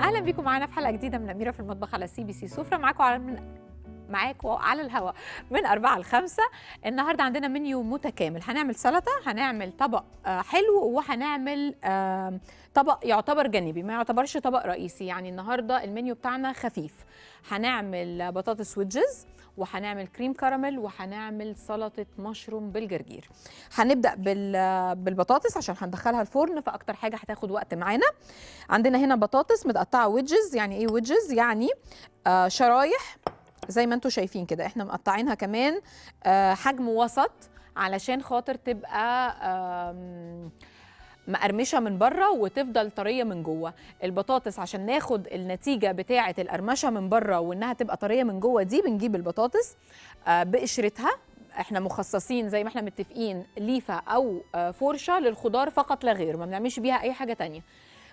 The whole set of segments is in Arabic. اهلا بيكم معانا في حلقه جديده من أميرة في المطبخ على سي بي سي سفرة. معاكم على الهواء من 4 ل5. النهارده عندنا منيو متكامل، هنعمل سلطه، هنعمل طبق حلو، وهنعمل طبق يعتبر جانبي، ما يعتبرش طبق رئيسي. يعني النهارده المنيو بتاعنا خفيف، هنعمل بطاطس ويدجز، وهنعمل كريم كراميل، وهنعمل سلطه مشروم بالجرجير. هنبدا بالبطاطس عشان هندخلها الفرن، فاكتر حاجه هتاخد وقت معانا. عندنا هنا بطاطس متقطعه ويدجز. يعني ايه ويدجز؟ يعني شرايح زي ما انتم شايفين كده، احنا مقطعينها كمان حجم وسط علشان خاطر تبقى مقرمشه من بره وتفضل طريه من جوه. البطاطس عشان ناخد النتيجه بتاعه القرمشه من بره وانها تبقى طريه من جوه دي، بنجيب البطاطس بقشرتها. احنا مخصصين زي ما احنا متفقين ليفه او فرشه للخضار فقط لا غير، ما بنعملش بيها اي حاجه تانية.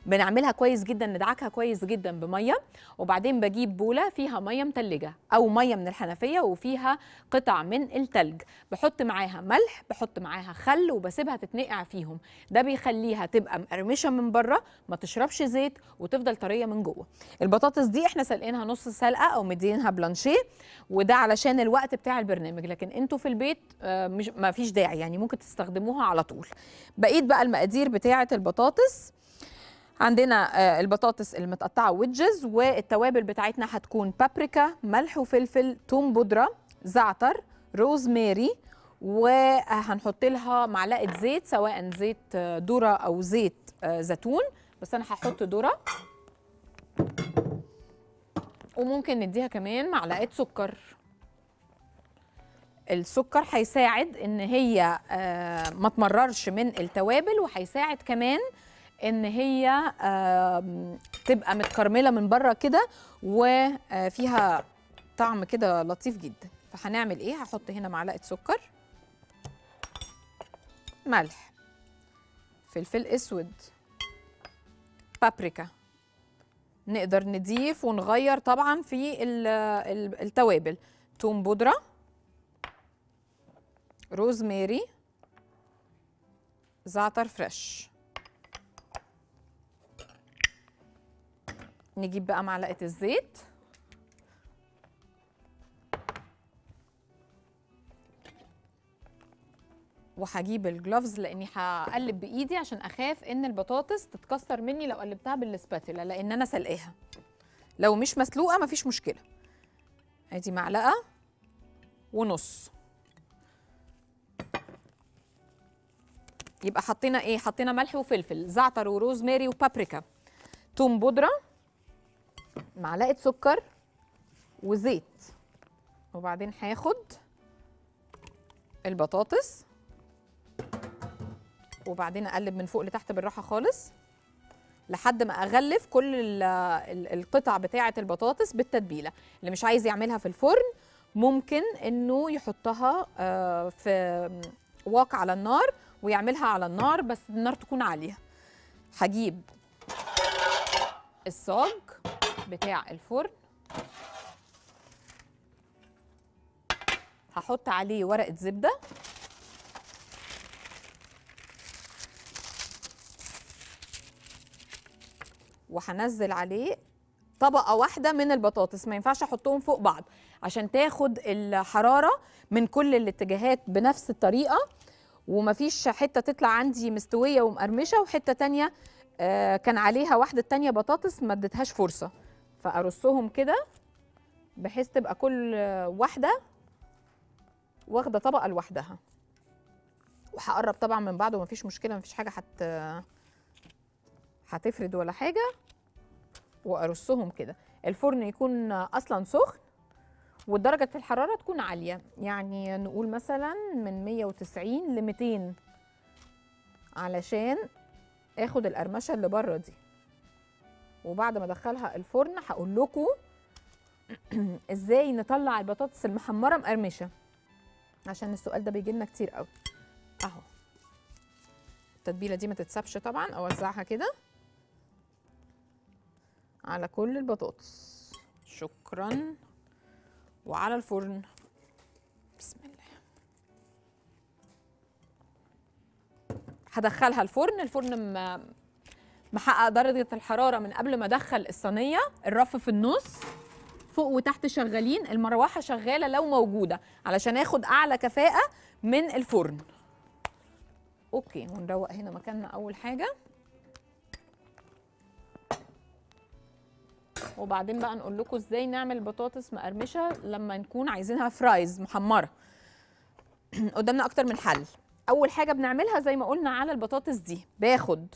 بنعملها كويس جدا، ندعكها كويس جدا بميه، وبعدين بجيب بوله فيها ميه متلجه او ميه من الحنفيه وفيها قطع من التلج، بحط معاها ملح، بحط معاها خل، وبسيبها تتنقع فيهم. ده بيخليها تبقى مقرمشه من بره، ما تشربش زيت، وتفضل طريه من جوه. البطاطس دي احنا سلقينها نص سلقه او مدينها بلانشيه، وده علشان الوقت بتاع البرنامج، لكن انتوا في البيت مش ما فيش داعي، يعني ممكن تستخدموها على طول. بقيت بقى المقادير بتاعه البطاطس، عندنا البطاطس المتقطعه ويدجز، والتوابل بتاعتنا هتكون بابريكا، ملح وفلفل، ثوم بودره، زعتر، روزماري، وهنحط لها معلقه زيت، سواء زيت ذره او زيت زيتون، بس انا هحط ذره، وممكن نديها كمان معلقه سكر. السكر هيساعد ان هي ما تمررش من التوابل، وهيساعد كمان ان هي تبقى متكرمله من بره كده وفيها طعم كده لطيف جدا. فهنعمل ايه؟ هحط هنا معلقه سكر، ملح، فلفل اسود، بابريكا. نقدر نضيف ونغير طبعا في التوابل، ثوم بودره، روزماري، زعتر فريش. نجيب بقى معلقة الزيت، وهجيب الجلوفز لاني هقلب بايدي عشان اخاف ان البطاطس تتكسر مني لو قلبتها بالسباتولا، لان انا سلقاها. لو مش مسلوقه مفيش مشكله. ادي معلقه ونص. يبقى حطينا ايه؟ حطينا ملح وفلفل، زعتر وروزماري وبابريكا، ثوم بودره، معلقه سكر، وزيت. وبعدين هاخد البطاطس وبعدين اقلب من فوق لتحت بالراحه خالص لحد ما اغلف كل القطع بتاعه البطاطس بالتتبيله. اللي مش عايز يعملها في الفرن ممكن انه يحطها في واق على النار ويعملها على النار، بس النار تكون عاليه. هجيب الصاج بتاع الفرن، هحط عليه ورقة زبدة، وهنزل عليه طبقة واحدة من البطاطس. ما ينفعش احطهم فوق بعض عشان تاخد الحرارة من كل الاتجاهات بنفس الطريقة، ومفيش حتة تطلع عندي مستوية ومقرمشة وحتة تانية كان عليها واحدة تانية بطاطس ما اديتهاش فرصة. فأرصهم كده بحيث تبقى كل واحدة واخدة طبقة لوحدها، وهقرب طبعا من بعض ومفيش مشكلة، مفيش حاجة هتفرد ولا حاجة. وأرصهم كده. الفرن يكون أصلا سخن، والدرجة في الحرارة تكون عالية، يعني نقول مثلا من 190 ل 200 علشان اخد القرمشه اللي بره دي. وبعد ما ادخلها الفرن هقول لكم ازاي نطلع البطاطس المحمره مقرمشه، عشان السؤال ده بيجي لنا كتير قوي. اهو التتبيله دي ما تتسابش طبعا، اوزعها كده على كل البطاطس. شكرا. وعلى الفرن، بسم الله. هدخلها الفرن بحقق درجة الحرارة من قبل ما ادخل الصينية، الرف في النص، فوق وتحت شغالين، المروحة شغالة لو موجودة علشان اخد اعلى كفاءة من الفرن. اوكي، ونروق هنا مكاننا اول حاجة، وبعدين بقى نقول لكم ازاي نعمل بطاطس مقرمشة لما نكون عايزينها فرايز محمرة. قدامنا اكتر من حل. اول حاجة بنعملها زي ما قلنا على البطاطس دي، باخد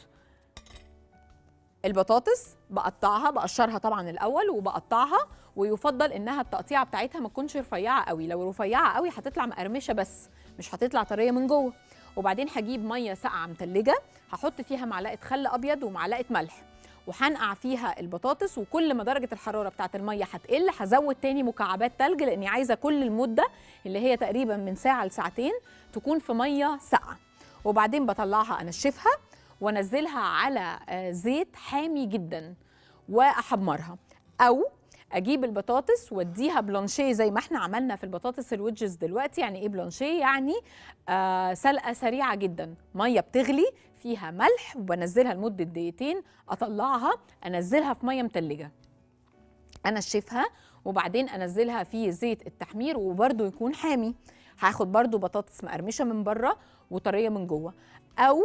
البطاطس بقطعها، بقشرها طبعا الاول وبقطعها، ويفضل انها التقطيعه بتاعتها ما تكونش رفيعه قوي، لو رفيعه قوي هتطلع مقرمشه بس مش هتطلع طريه من جوه. وبعدين هجيب ميه ساقعه متلجه، هحط فيها معلقه خل ابيض ومعلقه ملح، وهنقع فيها البطاطس، وكل ما درجه الحراره بتاعت الميه هتقل هزود تاني مكعبات تلج، لاني عايزه كل المده اللي هي تقريبا من ساعه لساعتين تكون في ميه ساقعه. وبعدين بطلعها انشفها وانزلها على زيت حامي جدا واحمرها، او اجيب البطاطس واديها بلانشيه زي ما احنا عملنا في البطاطس الويدجز دلوقتي. يعني ايه بلانشيه؟ يعني سلقه سريعه جدا، ميه بتغلي فيها ملح وبنزلها لمده دقيقتين، اطلعها انزلها في ميه متلجه، انشفها، وبعدين انزلها في زيت التحمير وبرده يكون حامي، هاخد برده بطاطس مقرمشه من بره وطريه من جوه. او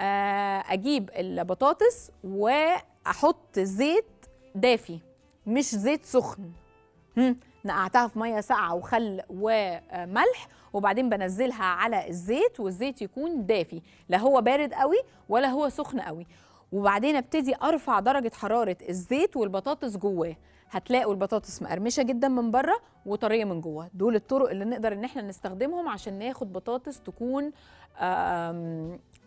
اجيب البطاطس واحط زيت دافي مش زيت سخن، نقعتها في ميه ساقعه وخل وملح، وبعدين بنزلها على الزيت، والزيت يكون دافي، لا هو بارد قوي ولا هو سخن قوي. وبعدين ابتدي ارفع درجه حراره الزيت والبطاطس جواه، هتلاقوا البطاطس مقرمشه جدا من بره وطريه من جوه. دول الطرق اللي نقدر ان احنا نستخدمهم عشان ناخد بطاطس تكون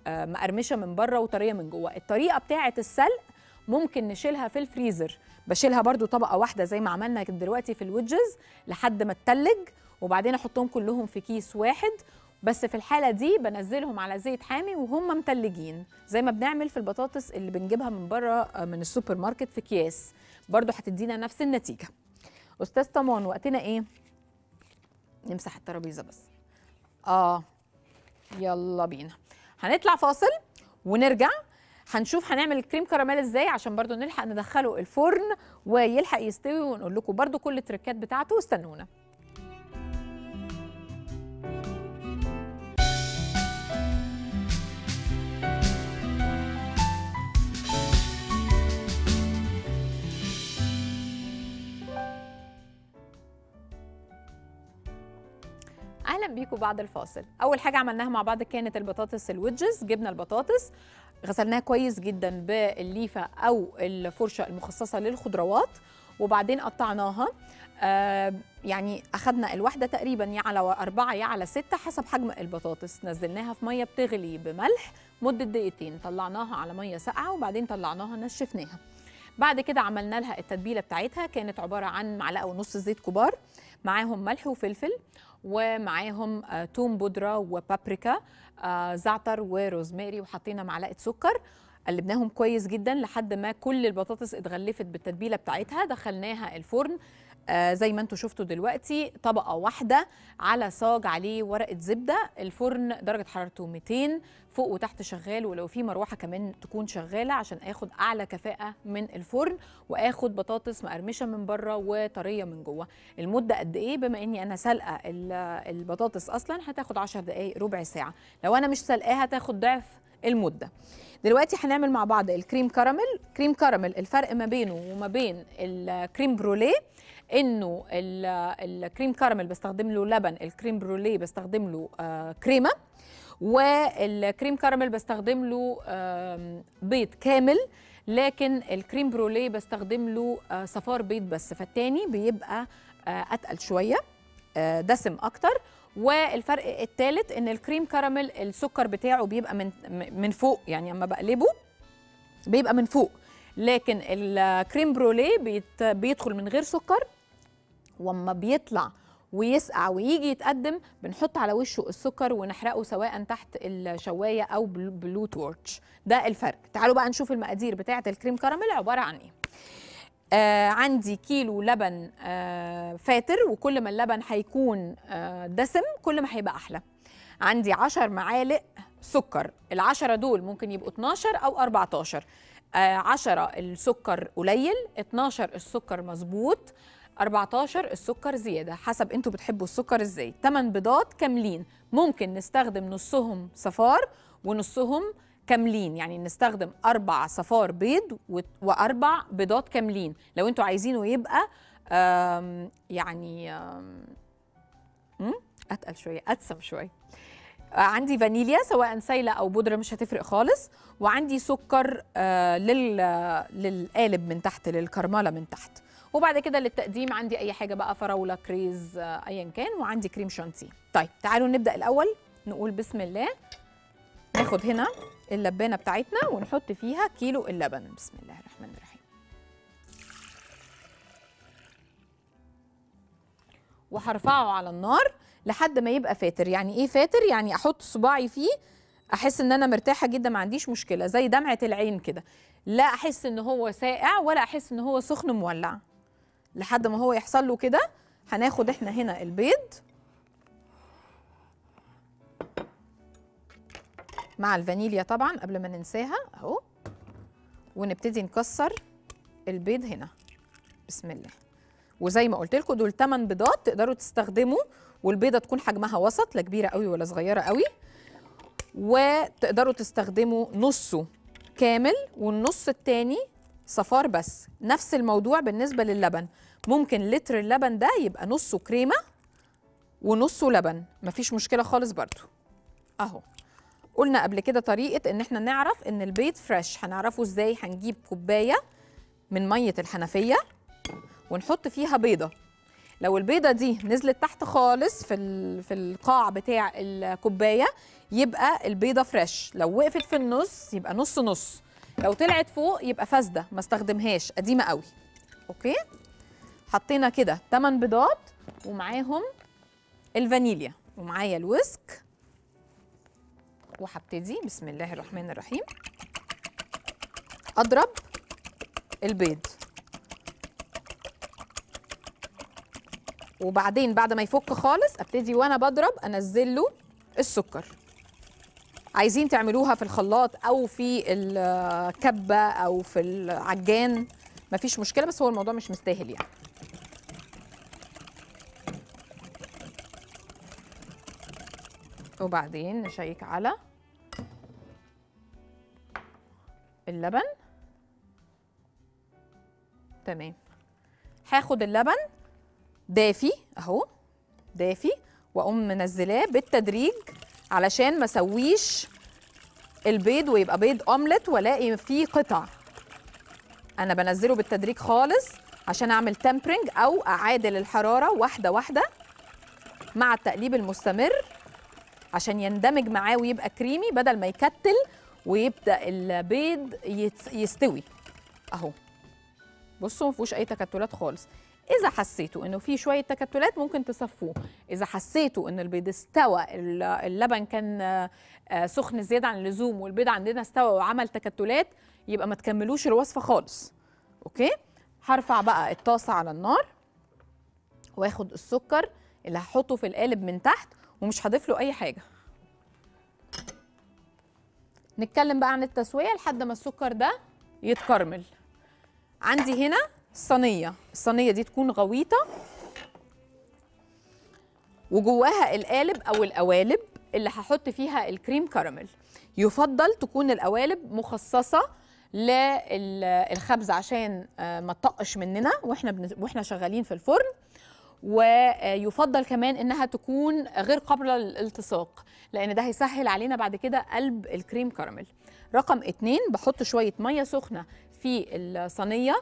مقرمشه من بره وطريه من جوه. الطريقه بتاعه السلق ممكن نشيلها في الفريزر، بشيلها برضو طبقه واحده زي ما عملنا دلوقتي في الويدجز لحد ما تتلج، وبعدين احطهم كلهم في كيس واحد، بس في الحاله دي بنزلهم على زيت حامي وهم متلجين زي ما بنعمل في البطاطس اللي بنجيبها من بره من السوبر ماركت في اكياس، برضو هتدينا نفس النتيجه. استاذ طمان، وقتنا ايه؟ نمسح الترابيزه بس. يلا بينا، هنطلع فاصل ونرجع هنشوف هنعمل الكريم كراميل ازاي عشان برضو نلحق ندخله الفرن ويلحق يستوي، ونقول لكم برضو كل التريكات بتاعته. استنونا. اهلا بيكم بعد الفاصل. اول حاجه عملناها مع بعض كانت البطاطس الويدجز، جبنا البطاطس غسلناها كويس جدا بالليفه او الفرشه المخصصه للخضروات، وبعدين قطعناها، يعني اخذنا الواحده تقريبا يا على 4 يا على 6 حسب حجم البطاطس، نزلناها في ميه بتغلي بملح مده دقيقتين، طلعناها على ميه ساقعه، وبعدين طلعناها نشفناها. بعد كده عملنا لها التتبيله بتاعتها، كانت عباره عن 1.5 معلقة زيت كبار، معاهم ملح وفلفل، ومعاهم توم بودره وبابريكا، زعتر وروزماري، وحطينا 1 معلقة سكر، قلبناهم كويس جدا لحد ما كل البطاطس اتغلفت بالتتبيله بتاعتها. دخلناها الفرن زي ما انتم شفتوا دلوقتي، طبقه واحده على صاج عليه ورقه زبده، الفرن درجه حرارته 200، فوق وتحت شغال، ولو في مروحه كمان تكون شغاله عشان اخد اعلى كفاءه من الفرن، واخد بطاطس مقرمشه من بره وطريه من جوه. المده قد ايه؟ بما اني انا سلقه البطاطس اصلا هتاخد 10 دقائق ربع ساعه، لو انا مش سلقاها هتاخد ضعف المده. دلوقتي هنعمل مع بعض الكريم كراميل. كريم كراميل الفرق ما بينه وما بين الكريم بروليه انه الكريم كراميل بستخدم له لبن، الكريم بروليه بستخدم له كريمه، والكريم كراميل بستخدم له بيض كامل، لكن الكريم بروليه بستخدم له صفار بيض بس، فالتاني بيبقى اتقل شويه، دسم اكتر. والفرق الثالث ان الكريم كراميل السكر بتاعه بيبقى من فوق، يعني اما بقلبه بيبقى من فوق، لكن الكريم بروليه بيدخل من غير سكر، واما بيطلع ويسقع ويجي يتقدم بنحط على وشه السكر ونحرقه سواء تحت الشوايه او بلو تورتش. ده الفرق. تعالوا بقى نشوف المقادير بتاعه الكريم كراميل عباره عن ايه. عندي كيلو لبن فاتر، وكل ما اللبن هيكون دسم كل ما هيبقى أحلى. عندي 10 معالق سكر، ال10 دول ممكن يبقوا 12 أو 14. 10 السكر قليل، 12 السكر مظبوط، 14 السكر زيادة، حسب انتوا بتحبوا السكر ازاي. 8 بيضات كاملين، ممكن نستخدم نصهم صفار ونصهم كاملين، يعني نستخدم 4 صفار بيض و4 بيضات كاملين لو انتوا عايزينه يبقى يعني اتقل شوية، اتسم شوية. عندي فانيليا سواء سايله او بودره مش هتفرق خالص، وعندي سكر للقالب من تحت، للكرمله من تحت. وبعد كده للتقديم عندي اي حاجه بقى، فراوله، كريز، ايا كان، وعندي كريم شانتيه. طيب تعالوا نبدا الاول، نقول بسم الله. ناخد هنا اللبانه بتاعتنا ونحط فيها كيلو اللبن. بسم الله الرحمن الرحيم. وهرفعه على النار لحد ما يبقى فاتر. يعني ايه فاتر؟ يعني احط صباعي فيه احس ان انا مرتاحه جدا، ما عنديش مشكله، زي دمعه العين كده، لا احس ان هو ساقع ولا احس ان هو سخن مولع، لحد ما هو يحصل له كده. هناخد احنا هنا البيض مع الفانيليا طبعا قبل ما ننساها اهو، ونبتدي نكسر البيض هنا. بسم الله. وزي ما قلت لكم دول 8 بيضات، تقدروا تستخدموا، والبيضه تكون حجمها وسط، لا كبيره قوي ولا صغيره قوي، وتقدروا تستخدموا نصه كامل والنص التاني صفار بس. نفس الموضوع بالنسبه للبن، ممكن لتر اللبن ده يبقى نصه كريمه ونصه لبن، مفيش مشكله خالص برضو اهو. قلنا قبل كده طريقه ان احنا نعرف ان البيض فريش، هنعرفه ازاي؟ هنجيب كوبايه من ميه الحنفيه ونحط فيها بيضه. لو البيضه دي نزلت تحت خالص في القاع بتاع الكوبايه يبقى البيضه فريش، لو وقفت في النص يبقى نص نص، لو طلعت فوق يبقى فاسده ما استخدمهاش، قديمه قوي. اوكي، حطينا كده 8 بيضات ومعاهم الفانيليا، ومعايا الويسك، وهبتدي بسم الله الرحمن الرحيم اضرب البيض. وبعدين بعد ما يفك خالص ابتدي وانا بضرب انزل له السكر. عايزين تعملوها في الخلاط او في الكبه او في العجان مفيش مشكله، بس هو الموضوع مش مستاهل يعني. وبعدين نشيك على اللبن. تمام. هاخد اللبن دافي اهو، دافي، واقوم منزلاه بالتدريج علشان ما اسويش البيض ويبقى بيض اومليت والاقي فيه قطع. انا بنزله بالتدريج خالص عشان اعمل تمبرنج او اعادل الحراره واحده واحده مع التقليب المستمر عشان يندمج معاه ويبقى كريمي بدل ما يكتل ويبدا البيض يستوي اهو. بصوا ما فيهوش اي تكتلات خالص. إذا حسيتوا إنه في شوية تكتلات ممكن تصفوه، إذا حسيتوا إن البيض استوى، اللبن كان سخن زيادة عن اللزوم والبيض عندنا استوى وعمل تكتلات، يبقى ما تكملوش الوصفة خالص. أوكي؟ هرفع بقى الطاسة على النار وآخد السكر اللي هحطه في القالب من تحت ومش هضيف له أي حاجة. نتكلم بقى عن التسوية لحد ما السكر ده يتكرمل. عندي هنا الصينية، الصينية دي تكون غويطة وجواها القالب أو القوالب اللي هحط فيها الكريم كراميل. يفضل تكون القوالب مخصصة للخبز عشان ما تطقش مننا واحنا شغالين في الفرن، ويفضل كمان انها تكون غير قابلة للالتصاق لان ده هيسهل علينا بعد كده قلب الكريم كراميل. رقم 2 بحط شوية مية سخنة في الصينية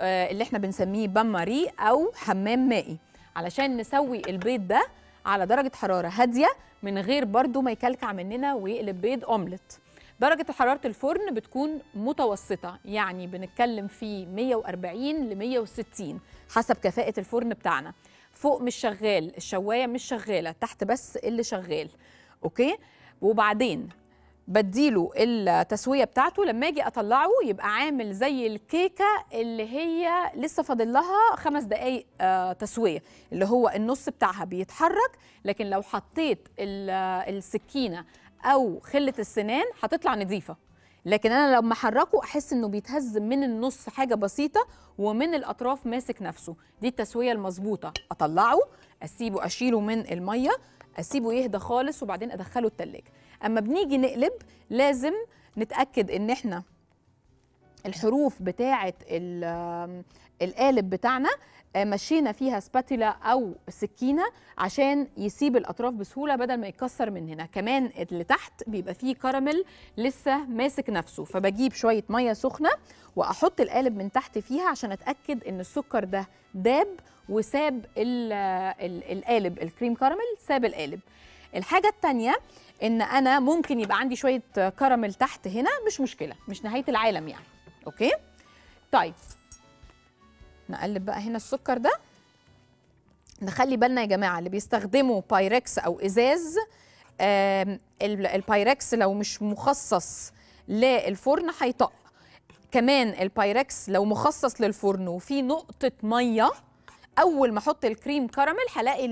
اللي احنا بنسميه بان ماري او حمام مائي علشان نسوي البيض ده على درجه حراره هاديه من غير برضو ما يكلكع مننا ويقلب بيض اومليت. درجه حراره الفرن بتكون متوسطه، يعني بنتكلم في 140 ل 160 حسب كفاءه الفرن بتاعنا. فوق مش شغال، الشوايه مش شغاله، تحت بس اللي شغال. اوكي، وبعدين بديله التسويه بتاعته. لما اجي اطلعه يبقى عامل زي الكيكه اللي هي لسه فاضل لها 5 دقائق تسويه، اللي هو النص بتاعها بيتحرك، لكن لو حطيت السكينه او خله السنان هتطلع نظيفه. لكن انا لما احركه احس انه بيتهز من النص حاجه بسيطه ومن الاطراف ماسك نفسه. دي التسويه المظبوطه. اطلعه، اسيبه، اشيله من الميه، اسيبه يهدى خالص وبعدين ادخله التلاجة. اما بنيجي نقلب لازم نتاكد ان احنا الحروف بتاعه القالب بتاعنا مشينا فيها سباتيلا او سكينه عشان يسيب الاطراف بسهوله بدل ما يتكسر من هنا. كمان اللي تحت بيبقى فيه كراميل لسه ماسك نفسه، فبجيب شويه ميه سخنه واحط القالب من تحت فيها عشان اتاكد ان السكر ده داب وساب القالب. الكريم كراميل ساب القالب. الحاجه الثانيه ان انا ممكن يبقى عندي شويه كراميل تحت هنا، مش مشكله، مش نهايه العالم يعني. اوكي طيب نقلب بقى هنا السكر ده. نخلي بالنا يا جماعه اللي بيستخدموا بايركس او ازاز، البايركس لو مش مخصص للفرن هيطق. كمان البايركس لو مخصص للفرن وفي نقطه ميه، اول ما احط الكريم كراميل هلاقي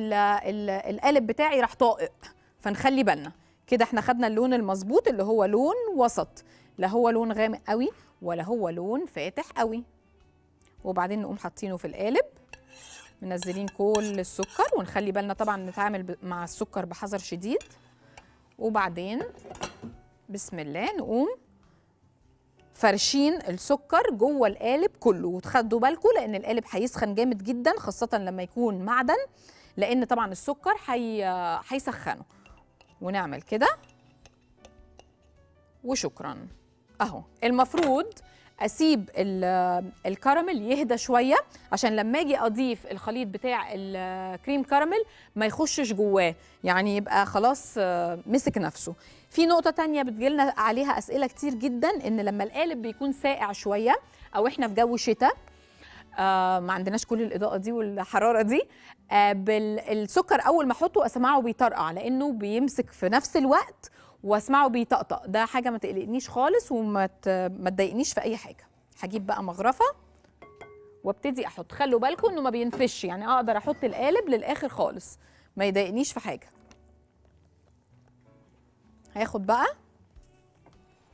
القالب بتاعي راح طائق، فنخلي بالنا كده. احنا خدنا اللون المظبوط اللي هو لون وسط، لا هو لون غامق قوي ولا هو لون فاتح قوي. وبعدين نقوم حاطينه في القالب، منزلين كل السكر، ونخلي بالنا طبعا نتعامل مع السكر بحذر شديد. وبعدين بسم الله نقوم فرشين السكر جوه القالب كله. وتاخدوا بالكم لان القالب هيسخن جامد جدا خاصه لما يكون معدن، لان طبعا السكر هيسخنه. ونعمل كده وشكرا. اهو المفروض اسيب الكراميل يهدى شويه عشان لما اجي اضيف الخليط بتاع الكريم كراميل ما يخشش جواه، يعني يبقى خلاص مسك نفسه. في نقطه تانية بتجيلنا عليها اسئله كتير جدا، ان لما القالب بيكون ساقع شويه او احنا في جو شتاء ما عندناش كل الاضاءه دي والحراره دي، السكر اول ما احطه اسمعه بيطرقع لانه بيمسك في نفس الوقت، واسمعه بيطقطق. ده حاجه ما تقلقنيش خالص وما تضايقنيش في اي حاجه. هجيب بقى مغرفه وابتدي احط. خلوا بالكم انه ما بينفش، يعني اقدر احط القالب للاخر خالص ما يضايقنيش في حاجه. هاخد بقى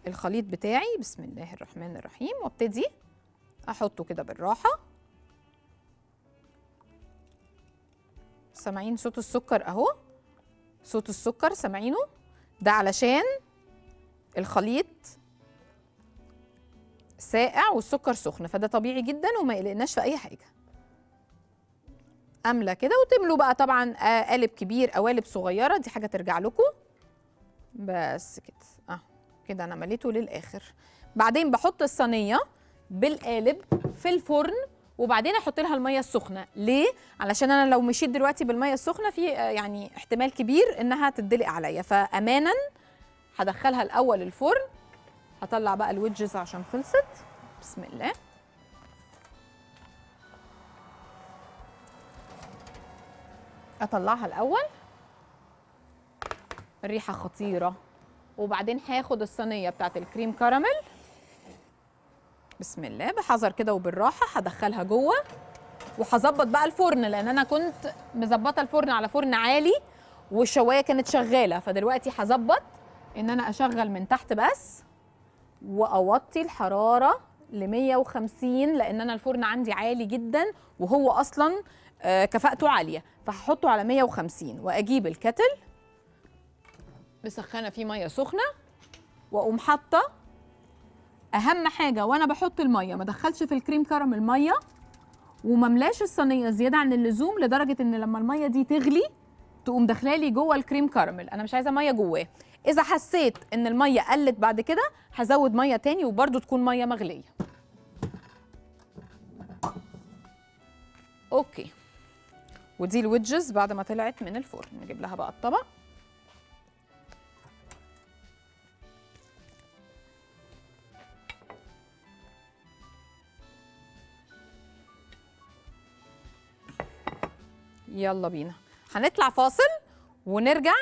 الخليط بتاعي بسم الله الرحمن الرحيم وابتدي احطه كده بالراحه. سامعين صوت السكر اهو، صوت السكر سامعينه، ده علشان الخليط ساقع والسكر سخن، فده طبيعي جدا وما يقلقناش في اي حاجه. املى كده وتملوا بقى طبعا قالب كبير قوالب صغيره، دي حاجه ترجع لكم. بس كده اهو كده انا مليته للاخر. بعدين بحط الصينيه بالقالب في الفرن وبعدين احط لها الميه السخنه. ليه؟ علشان انا لو مشيت دلوقتي بالميه السخنه في يعني احتمال كبير انها تدلق عليا، فامانا هدخلها الاول الفرن. هطلع بقى الويدجز عشان خلصت. بسم الله. اطلعها الاول، الريحه خطيره. وبعدين هاخد الصينيه بتاعت الكريم كراميل بسم الله بحذر كده وبالراحه، هدخلها جوه وهظبط بقى الفرن، لان انا كنت مظبطه الفرن على فرن عالي والشوايه كانت شغاله، فدلوقتي هظبط ان انا اشغل من تحت بس واوطي الحراره ل 150، لان انا الفرن عندي عالي جدا وهو اصلا كفاءته عاليه، فهحطه على 150. واجيب الكتل مسخنه فيه ميه سخنه واقوم حاطه. اهم حاجه وانا بحط الميه ما ادخلش في الكريم كراميل ميه، وما ملاش الصينيه زياده عن اللزوم لدرجه ان لما الميه دي تغلي تقوم داخله لي جوه الكريم كراميل. انا مش عايزه ميه جواه. اذا حسيت ان الميه قلت بعد كده هزود ميه تاني، وبرده تكون ميه مغليه. اوكي. ودي الويدجز بعد ما طلعت من الفرن. نجيب لها بقى الطبق. يلا بينا هنطلع فاصل ونرجع.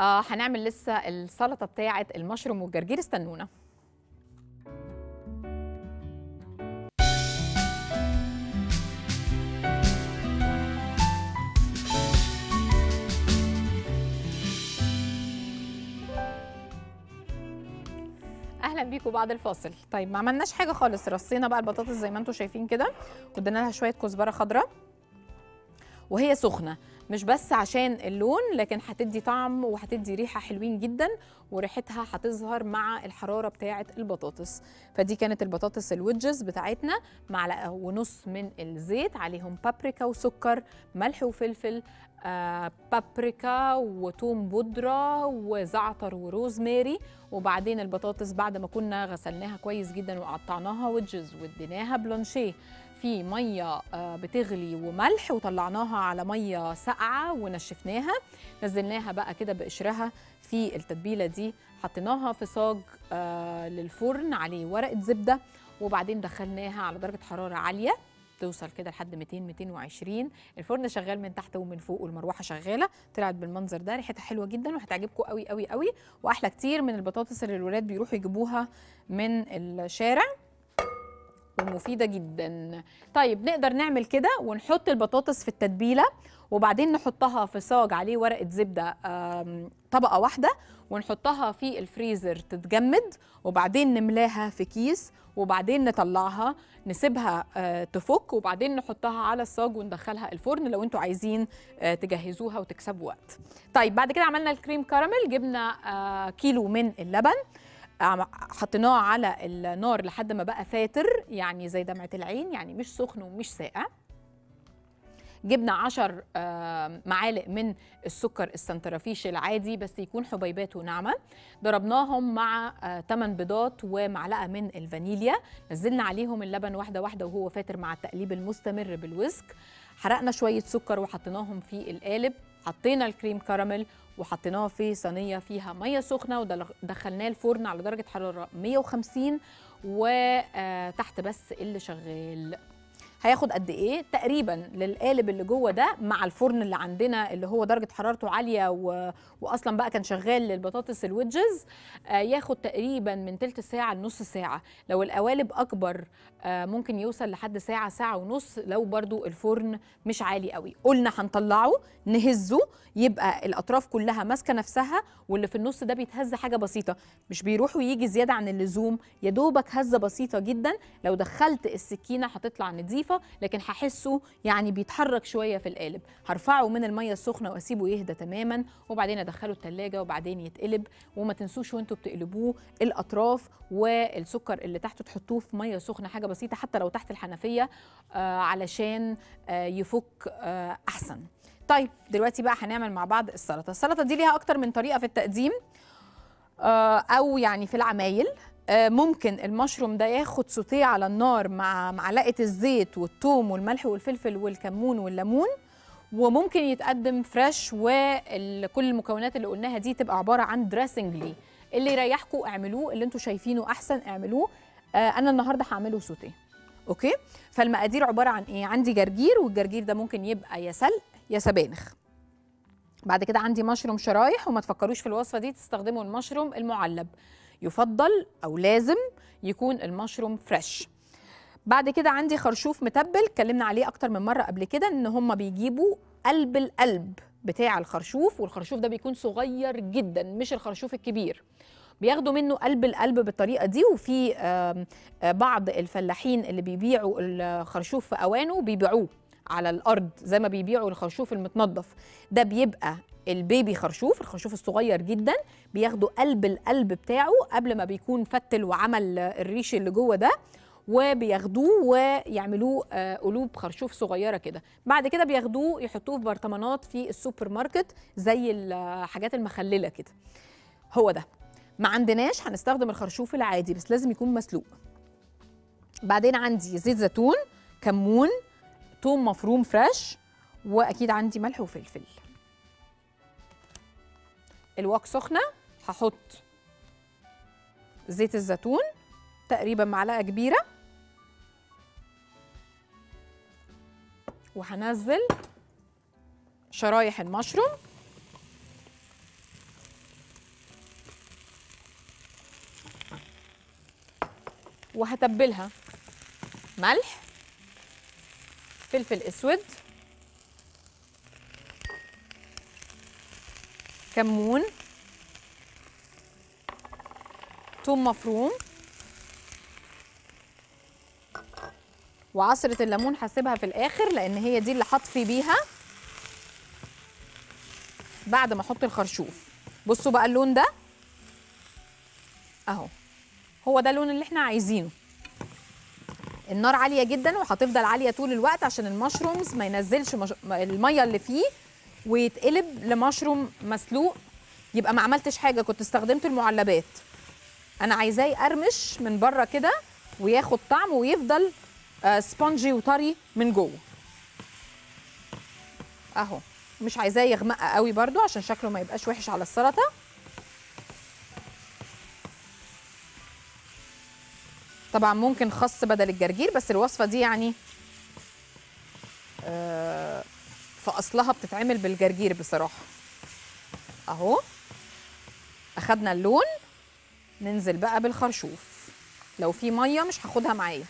هنعمل لسه السلطه بتاعه المشروم والجرجير، استنونا. هنلحق بيكم بعد الفاصل. طيب ما عملناش حاجه خالص، رصينا بقى البطاطس زي ما انتم شايفين كده، وادينا لها شويه كزبره خضراء وهي سخنه، مش بس عشان اللون لكن هتدي طعم وهتدي ريحه حلوين جدا، وريحتها هتظهر مع الحراره بتاعه البطاطس. فدي كانت البطاطس الويدجز بتاعتنا، 1.5 معلقة من الزيت، عليهم بابريكا وسكر، ملح وفلفل، بابريكا وتوم بودره وزعتر وروزماري. وبعدين البطاطس بعد ما كنا غسلناها كويس جدا وقطعناها ويدجز واديناها بلانشيه في ميه بتغلي وملح، وطلعناها على ميه ساقعه ونشفناها، نزلناها بقى كده بقشرها في التتبيله دي، حطيناها في صاج للفرن عليه ورقه زبده، وبعدين دخلناها على درجه حراره عاليه توصل كده لحد 200 220. الفرن شغال من تحت ومن فوق والمروحه شغاله. طلعت بالمنظر ده، ريحتها حلوه جدا وهتعجبكم قوي قوي قوي، واحلى كتير من البطاطس اللي الولاد بيروحوا يجيبوها من الشارع، ومفيده جدا. طيب نقدر نعمل كده ونحط البطاطس في التتبيله، وبعدين نحطها في صاج عليه ورقه زبده طبقه واحده، ونحطها في الفريزر تتجمد، وبعدين نملاها في كيس، وبعدين نطلعها نسيبها تفك، وبعدين نحطها على الصاج وندخلها الفرن لو انتوا عايزين تجهزوها وتكسبوا وقت. طيب بعد كده عملنا الكريم كراميل، جبنا 1 كيلو من اللبن، حطيناه على النار لحد ما بقى فاتر، يعني زي دمعة العين، يعني مش سخن ومش ساقع. جبنا 10 معالق من السكر السنترافيش العادي بس يكون حبيبات وناعمه، ضربناهم مع 8 بيضات ومعلقه من الفانيليا، نزلنا عليهم اللبن واحده واحده وهو فاتر مع التقليب المستمر بالويسك، حرقنا شويه سكر وحطيناهم في القالب، حطينا الكريم كراميل وحطيناه في صينيه فيها ميه سخنه، ودخلناه الفرن على درجه حراره 150 وتحت بس اللي شغال. هياخد قد ايه تقريبا للقالب اللي جوه ده مع الفرن اللي عندنا اللي هو درجه حرارته عاليه واصلا بقى كان شغال للبطاطس الويدجز؟ ياخد تقريبا من تلت ساعه لنص ساعه، لو القوالب اكبر ممكن يوصل لحد ساعه، ساعه ونص، لو برضو الفرن مش عالي قوي. قلنا هنطلعه نهزه، يبقى الاطراف كلها ماسكه نفسها، واللي في النص ده بيتهز حاجه بسيطه، مش بيروح ويجي زياده عن اللزوم، يا دوبك هزه بسيطه جدا. لو دخلت السكينه هتطلع نضيفه، لكن هحسه يعني بيتحرك شويه في القالب. هرفعه من الميه السخنه واسيبه يهدى تماما، وبعدين ادخله التلاجة وبعدين يتقلب. وما تنسوش وانتوا بتقلبوه الاطراف والسكر اللي تحته تحطوه في ميه سخنه حاجه بسيطه، حتى لو تحت الحنفيه علشان يفك احسن. طيب دلوقتي بقى هنعمل مع بعض السلطه. السلطه دي ليها اكتر من طريقه في التقديم او يعني في العمايل. ممكن المشروم ده ياخد سوتيه على النار مع معلقه الزيت والثوم والملح والفلفل والكمون والليمون، وممكن يتقدم فريش، وكل المكونات اللي قلناها دي تبقى عباره عن دريسنج ليه. اللي يريحكم اعملوه، اللي انتم شايفينه احسن اعملوه. انا النهارده هعمله سوتيه. اوكي، فالمقادير عباره عن ايه؟ عندي جرجير، والجرجير ده ممكن يبقى يا سلق يا سبانخ. بعد كده عندي مشروم شرايح، وما تفكروش في الوصفه دي تستخدموا المشروم المعلب، يفضل أو لازم يكون المشروم فريش. بعد كده عندي خرشوف متبل، اتكلمنا عليه أكتر من مرة قبل كده إن هم بيجيبوا قلب القلب بتاع الخرشوف، والخرشوف ده بيكون صغير جدا مش الخرشوف الكبير، بياخدوا منه قلب القلب بالطريقة دي. وفي بعض الفلاحين اللي بيبيعوا الخرشوف في أوانه بيبيعوه على الأرض زي ما بيبيعوا الخرشوف المتنضف، ده بيبقى البيبي خرشوف، الخرشوف الصغير جدا، بياخدوا قلب القلب بتاعه قبل ما بيكون فتل وعمل الريش اللي جوه ده، وبياخدوه ويعملوه قلوب خرشوف صغيره كده. بعد كده بياخدوه يحطوه في برطمانات في السوبر ماركت زي الحاجات المخلله كده. هو ده ما عندناش، هنستخدم الخرشوف العادي بس لازم يكون مسلوق. بعدين عندي زيت زيتون، كمون، ثوم مفروم فريش، واكيد عندي ملح وفلفل. الوك سخنه، هحط زيت الزيتون تقريبا 1 معلقة كبيرة، وهنزل شرايح المشروم، وهتبلها ملح فلفل اسود كمون ثوم مفروم وعصرة الليمون هسيبها في الاخر لان هي دي اللي هطفي بيها بعد ما احط الخرشوف. بصوا بقى اللون ده اهو، هو ده اللون اللي احنا عايزينه. النار عاليه جدا وهتفضل عاليه طول الوقت عشان المشرومز ما ينزلش الميه اللي فيه ويتقلب لمشروم مسلوق، يبقى ما عملتش حاجه، كنت استخدمت المعلبات. انا عايزاه يقرمش من بره كده وياخد طعم ويفضل سبونجي وطري من جوه اهو. مش عايزاه يغمق قوي برضو عشان شكله ما يبقاش وحش على السلطه. طبعا ممكن خس بدل الجرجير، بس الوصفه دي يعني في اصلها بتتعمل بالجرجير بصراحه. اهو اخدنا اللون، ننزل بقى بالخرشوف. لو في ميه مش هاخدها معايا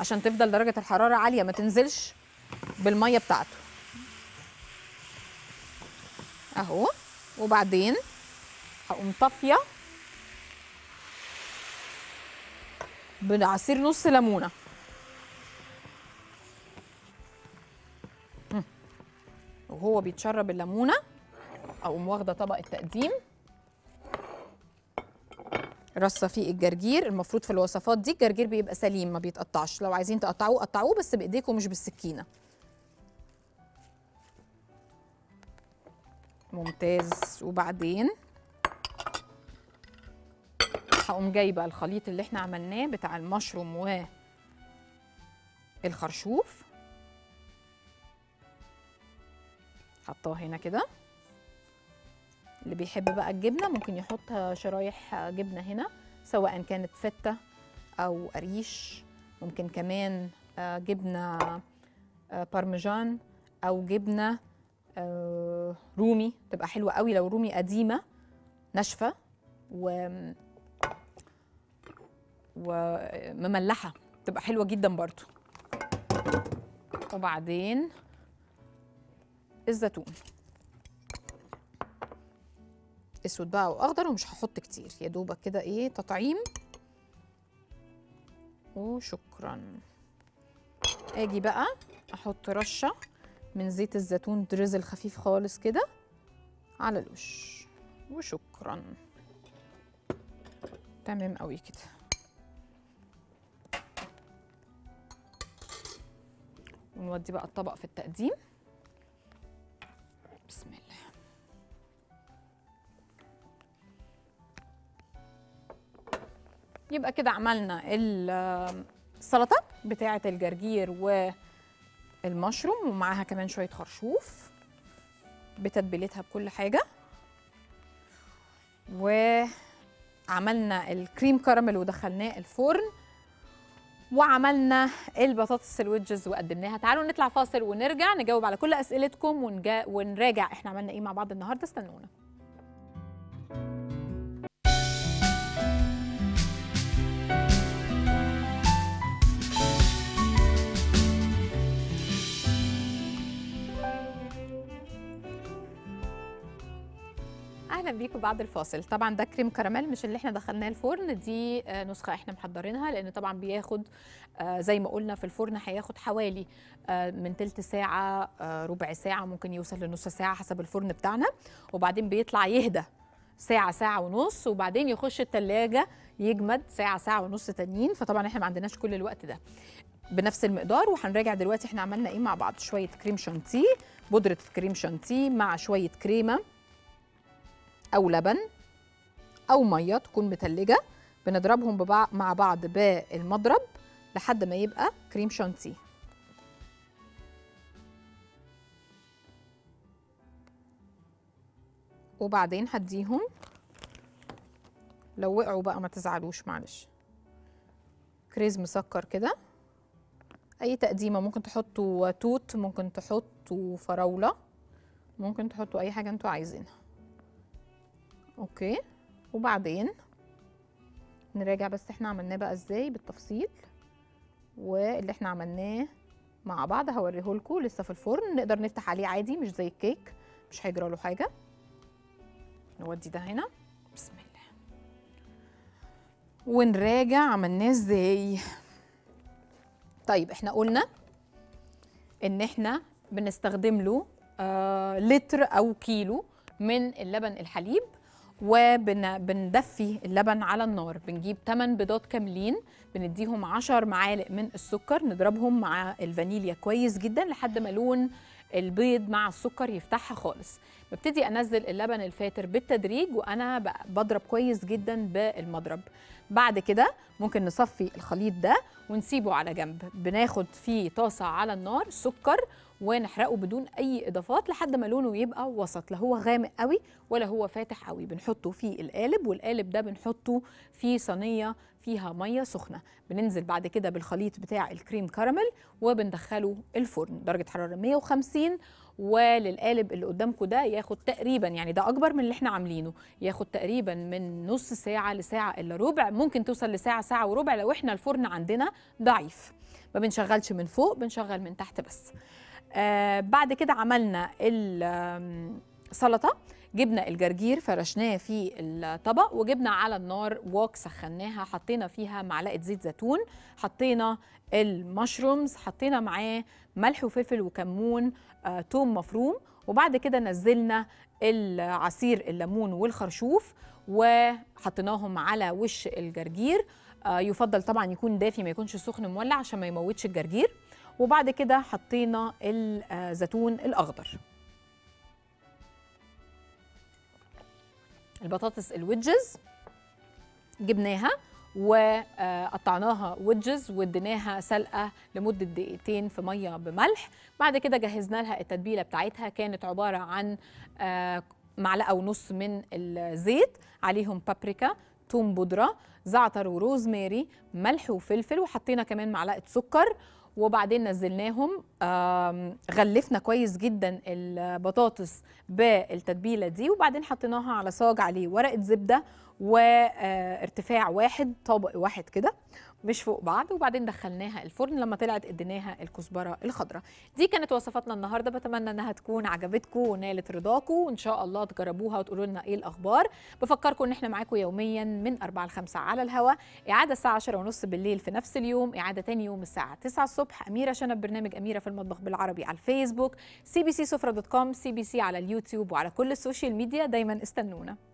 عشان تفضل درجه الحراره عاليه ما تنزلش بالميه بتاعته اهو. وبعدين هقوم طافيه بالعصير نص ليمونه. وهو بيتشرب الليمونه اقوم واخده طبق التقديم رصه فيه الجرجير. المفروض في الوصفات دي الجرجير بيبقى سليم ما بيتقطعش، لو عايزين تقطعوه قطعوه بس بايديكم مش بالسكينه. ممتاز. وبعدين هقوم جايبه الخليط اللي احنا عملناه بتاع المشروم والخرشوف، حطاه هنا كده. اللي بيحب بقى الجبنه ممكن يحط شرايح جبنه هنا، سواء كانت فته او قريش، ممكن كمان جبنه بارميجان او جبنه رومي، تبقى حلوه قوي لو رومي قديمه ناشفه ومملحه، تبقى حلوه جدا برضو. وبعدين الزيتون اسود بقى واخضر، ومش هحط كتير، يا دوبك كده ايه تطعيم وشكرا. اجي بقى احط رشه من زيت الزيتون دريزل خفيف خالص كده على الوش وشكرا. تمام قوي كده. ونودي بقى الطبق في التقديم. بسم الله. يبقى كده عملنا السلطه بتاعه الجرجير والمشروم ومعاها كمان شويه خرشوف بتتبيلتها بكل حاجه. وعملنا الكريم كراميل ودخلناه الفرن، وعملنا البطاطس الويدجز وقدمناها. تعالوا نطلع فاصل ونرجع نجاوب على كل اسئلتكم ونراجع احنا عملنا ايه مع بعض النهارده. استنونا. اهلا بيكم بعد الفاصل. طبعا ده كريم كراميل مش اللي احنا دخلناه الفرن، دي نسخه احنا محضرينها، لان طبعا بياخد زي ما قلنا في الفرن هياخد حوالي من تلت ساعه ربع ساعه، ممكن يوصل لنص ساعه حسب الفرن بتاعنا. وبعدين بيطلع يهدى ساعه ساعه ونص، وبعدين يخش التلاجة يجمد ساعه ساعه ونص تانيين. فطبعا احنا ما عندناش كل الوقت ده بنفس المقدار. وهنراجع دلوقتي احنا عملنا ايه مع بعض. شويه كريم شانتيه، بودره كريم شانتيه مع شويه كريمه أو لبن أو مية تكون متلجة، بنضربهم مع بعض بالمضرب لحد ما يبقى كريم شانتيه. وبعدين هديهم، لو وقعوا بقى ما تزعلوش معلش، كريز مسكر كده. أي تقديمة ممكن تحطوا توت، ممكن تحطوا فراولة، ممكن تحطوا أي حاجة انتوا عايزينها. اوكي. وبعدين نراجع بس احنا عملناه بقى ازاي بالتفصيل، واللي احنا عملناه مع بعض هوريهولكوا. لسه في الفرن، نقدر نفتح عليه عادي مش زي الكيك مش هيجرى له حاجه. نودي ده هنا بسم الله ونراجع عملناه ازاي. طيب احنا قلنا ان احنا بنستخدم له لتر او كيلو من اللبن الحليب، وبندفي اللبن على النار. بنجيب 8 بيضات كاملين، بنديهم 10 معالق من السكر، نضربهم مع الفانيليا كويس جدا لحد ما لون البيض مع السكر يفتحها خالص. ببتدي انزل اللبن الفاتر بالتدريج، وانا بضرب كويس جدا بالمضرب. بعد كده ممكن نصفي الخليط ده ونسيبه على جنب. بناخد فيه طاسه على النار سكر ونحرقه بدون اي اضافات لحد ما لونه يبقى وسط، لا هو غامق قوي ولا هو فاتح قوي. بنحطه في القالب، والقالب ده بنحطه في صينيه فيها ميه سخنه. بننزل بعد كده بالخليط بتاع الكريم كراميل وبندخله الفرن درجه حراره 150، وللقالب اللي قدامكم ده ياخد تقريبا، يعني ده اكبر من اللي احنا عاملينه، ياخد تقريبا من نص ساعه لساعه الا ربع، ممكن توصل لساعه ساعه وربع لو احنا الفرن عندنا ضعيف. ما بنشغلش من فوق، بنشغل من تحت بس. بعد كده عملنا السلطه، جبنا الجرجير فرشناه في الطبق، وجبنا على النار ووك سخناها، حطينا فيها معلقه زيت زيتون، حطينا المشرومز، حطينا معاه ملح وفلفل وكمون، توم مفروم، وبعد كده نزلنا العصير الليمون والخرشوف وحطيناهم على وش الجرجير. يفضل طبعا يكون دافي، ما يكونش سخن مولع عشان ما يموتش الجرجير. وبعد كده حطينا الزيتون الأخضر، البطاطس الويدجز جبناها وقطعناها ويدجز واديناها سلقه لمده دقيقتين في ميه بملح. بعد كده جهزنا لها التتبيله بتاعتها، كانت عباره عن معلقه ونص من الزيت، عليهم بابريكا، توم بودره، زعتر وروزماري، ملح وفلفل، وحطينا كمان معلقه سكر. وبعدين نزلناهم، غلفنا كويس جدا البطاطس بالتتبيله دي، وبعدين حطيناها على صاج عليه ورقه زبده وارتفاع واحد، طبق واحد كده مش فوق بعض، وبعدين دخلناها الفرن. لما طلعت اديناها الكزبره الخضراء. دي كانت وصفاتنا النهارده، بتمنى انها تكون عجبتكم ونالت رضاكم، وان شاء الله تجربوها وتقولوا لنا ايه الاخبار. بفكركم ان احنا معاكم يوميا من 4 ل 5 على الهواء، اعاده الساعه 10:30 بالليل في نفس اليوم، اعاده ثاني يوم الساعه 9 الصبح. اميره شنب، برنامج اميره في المطبخ بالعربي على الفيسبوك، cbcsفرة.com، CBC على اليوتيوب وعلى كل السوشيال ميديا. دايما استنونا.